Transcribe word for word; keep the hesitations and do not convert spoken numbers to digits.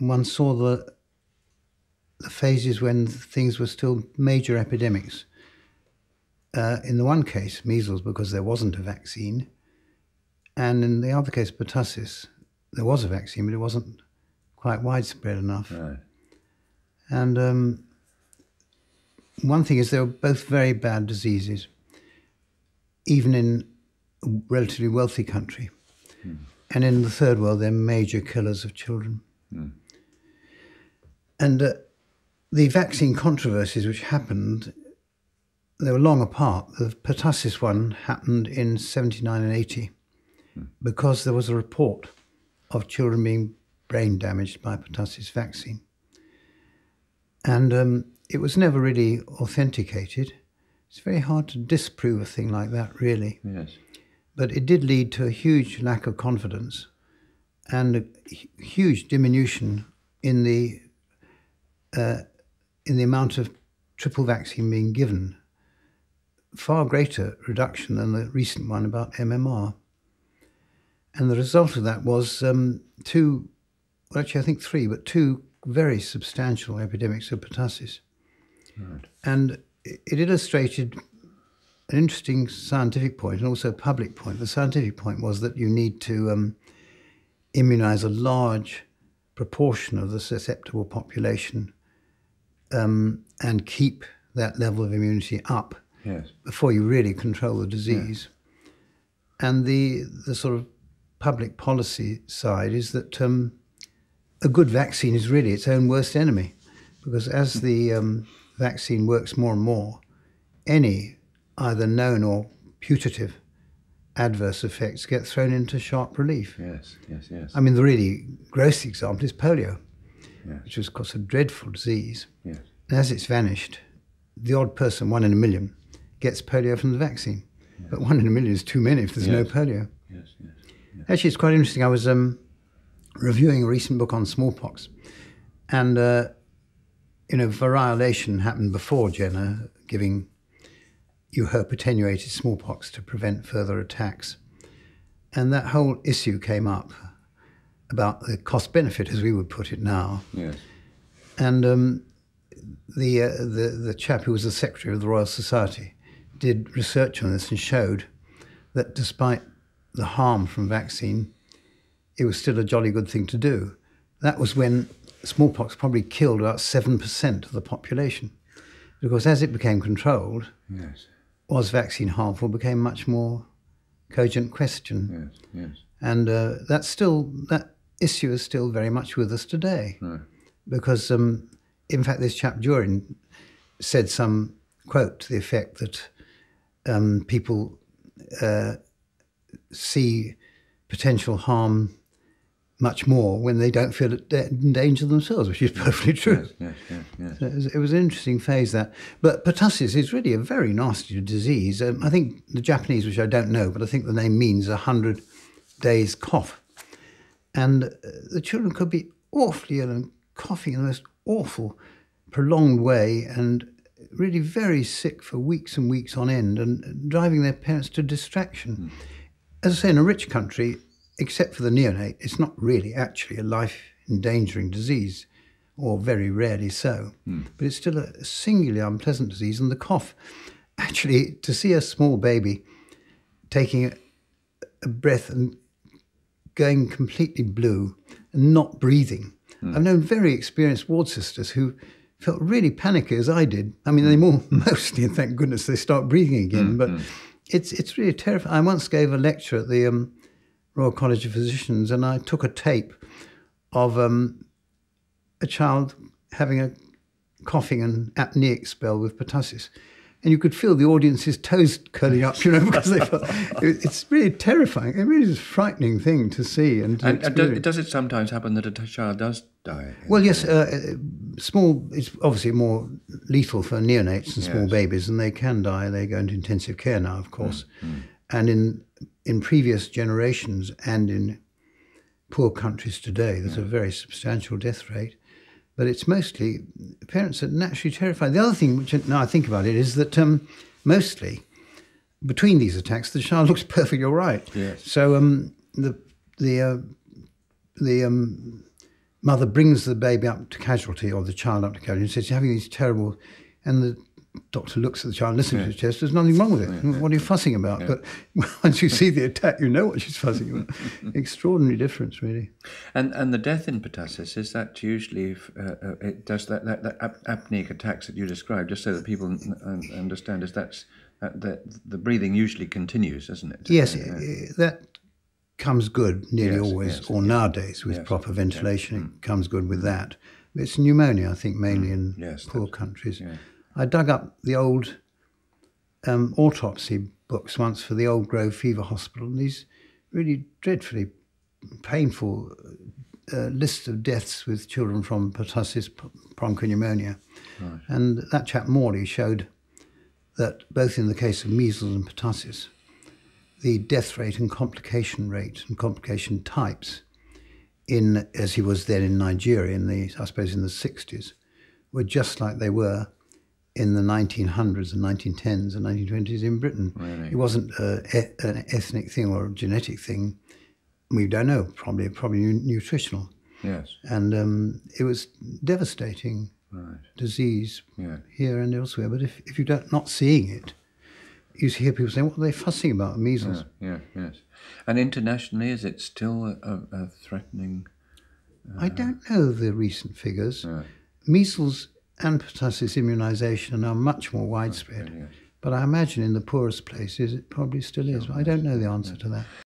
one saw the, the phases when things were still major epidemics. Uh, in the one case, measles, because there wasn't a vaccine, and in the other case, pertussis, there was a vaccine, but it wasn't quite widespread enough. Right. And um, one thing is they were both very bad diseases, even in a relatively wealthy country. Mm. And in the third world, they're major killers of children. Mm. And uh, the vaccine controversies which happened, they were long apart. The pertussis one happened in seventy-nine and eighty mm. because there was a report of children being brain damaged by pertussis vaccine. And um, it was never really authenticated. It's very hard to disprove a thing like that, really. Yes. But it did lead to a huge lack of confidence and a huge diminution in the, uh, in the amount of triple vaccine being given. Far greater reduction than the recent one about M M R. And the result of that was um, two, well, actually I think three, but two very substantial epidemics of pertussis. Right. And it illustrated an interesting scientific point and also a public point. The scientific point was that you need to um, immunize a large proportion of the susceptible population um, and keep that level of immunity up. Yes. Before you really control the disease. Yeah. And the the sort of public policy side is that um, a good vaccine is really its own worst enemy, because as the um, vaccine works more and more, any either known or putative adverse effects get thrown into sharp relief. Yes, yes, yes. I mean, the really gross example is polio, yes. which was, of course, a dreadful disease. Yes. And as it's vanished, the odd person, one in a million, gets polio from the vaccine. Yes. But one in a million is too many if there's yes. no polio. Yes, yes, yes. Actually, it's quite interesting. I was um, reviewing a recent book on smallpox, and uh, you know, variolation happened before Jenner giving U HERP attenuated smallpox to prevent further attacks. And that whole issue came up about the cost-benefit, as we would put it now. Yes. And um, the, uh, the, the chap who was the secretary of the Royal Society did research on this and showed that despite the harm from vaccine, it was still a jolly good thing to do. That was when smallpox probably killed about seven percent of the population. Because as it became controlled, yes. was vaccine harmful became much more cogent question. Yes, yes. And uh, that's still, that issue is still very much with us today. Right. Because, um, in fact, this chap Durin said some quote to the effect that um, people uh, see potential harm much more when they don't feel in danger themselves, which is perfectly true. Yes, yes, yes, yes. So it was an interesting phase, that. But pertussis is really a very nasty disease. Um, I think the Japanese, which I don't know, but I think the name means a hundred days cough. And uh, the children could be awfully ill and coughing in the most awful, prolonged way and really very sick for weeks and weeks on end and driving their parents to distraction. Mm. As I say, in a rich country, except for the neonate, it's not really actually a life-endangering disease, or very rarely so. Mm. But it's still a singularly unpleasant disease, and the cough. Actually, to see a small baby taking a, a breath and going completely blue and not breathing. Mm. I've known very experienced ward sisters who felt really panicky, as I did. I mean, they more mostly, and thank goodness, they start breathing again. Mm. But mm. it's it's really terrifying. I once gave a lecture at the Um, Royal College of Physicians, and I took a tape of um, a child having a coughing and apneic spell with pertussis. And you could feel the audience's toes curling up, you know, because they felt, it, it's really terrifying. It really is a frightening thing to see. And, to and, and does, does it sometimes happen that a child does die? Well, yes, uh, small, it's obviously more lethal for neonates and small yes. babies, and they can die. They go into intensive care now, of course. Mm-hmm. And in in previous generations and in poor countries today, there's yeah. a very substantial death rate. But it's mostly, parents are naturally terrified. The other thing, which now I think about it, is that um, mostly between these attacks, the child looks perfectly all right. Yes. So um, the the uh, the um, mother brings the baby up to casualty, or the child up to casualty, and says, you're having these terrible... And the doctor looks at the child, listens yeah. to his chest, there's nothing wrong with it. Yeah. What are you fussing about? Yeah. But once you see the attack, you know what she's fussing about. Extraordinary difference, really. And and the death in pertussis, is that usually, uh, it does that, that, that ap apneic attacks that you described, just so that people understand, is that's, that the, the breathing usually continues, isn't it? Yes, yeah. it, that comes good nearly yes, always, yes, or yes. nowadays with yes, proper ventilation, yes. it comes good with that. It's pneumonia, I think, mainly in yes, poor countries. Yeah. I dug up the old um, autopsy books once for the Old Grove Fever Hospital, and these really dreadfully painful uh, lists of deaths with children from pertussis, bronchopneumonia. Right. And that chap Morley showed that both in the case of measles and pertussis, the death rate and complication rate and complication types in, as he was then in Nigeria, in the, I suppose in the sixties, were just like they were in the nineteen hundreds and nineteen tens and nineteen twenties in Britain. Really? It wasn't a, a, an ethnic thing or a genetic thing. We don't know, probably probably nutritional. Yes. And um, it was devastating right. disease yeah. here and elsewhere. But if, if you're not seeing it, you hear people saying, what are they fussing about, measles? Yeah, yeah, yes. And internationally, is it still a, a threatening... Uh, I don't know the recent figures. Yeah. Measles and pertussis immunisation are much more widespread. Yes. But I imagine in the poorest places it probably still is. Sure. I don't know the answer yeah. to that.